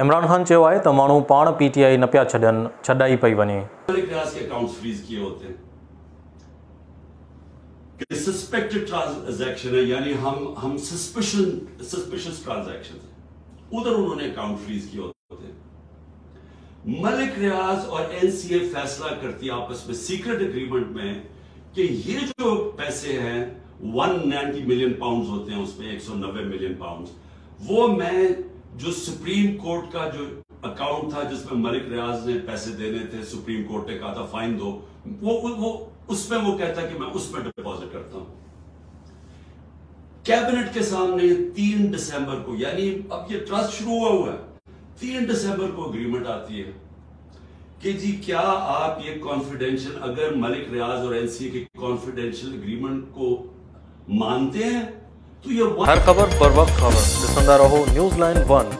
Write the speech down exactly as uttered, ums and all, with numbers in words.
इमरान खान चयो आहे त माण्हू पाण पीटीआई न पिया छॾनि, छॾाई पई वञे। मलिक रियाज के अकाउंट्स फ्रीज किए होते हैं कि सस्पेक्टेड ट्रांजैक्शन है, यानी हम हम सस्पिशन सस्पिशियस ट्रांजैक्शन है, उधर उन्होंने अकाउंट फ्रीज किए होते हैं। मलिक रियाज और एनसीए फैसला करती आपस में सीक्रेट एग्रीमेंट में कि ये जो पैसे हैं एक सौ नब्बे मिलियन पाउंड्स होते हैं, उसमें एक सौ नब्बे मिलियन पाउंड्स वो मैं जो सुप्रीम कोर्ट का जो अकाउंट था जिसमें मलिक रियाज ने पैसे देने थे, सुप्रीम कोर्ट ने कहा था फाइन दो, वो वो उसमें वो कहता है कि मैं उसमें डिपॉजिट करता हूं। कैबिनेट के सामने तीन दिसंबर को, यानी अब ये ट्रस्ट शुरू हुआ हुआ है, तीन दिसंबर को एग्रीमेंट आती है कि जी क्या आप ये कॉन्फिडेंशियल, अगर मलिक रियाज और एनसीए के कॉन्फिडेंशियल एग्रीमेंट को मानते हैं तो ये हर खबर पर वक्त खबर दिसंदा रहो न्यूज़ लाइन वन।